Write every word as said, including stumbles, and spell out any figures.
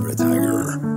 ZebraTiger.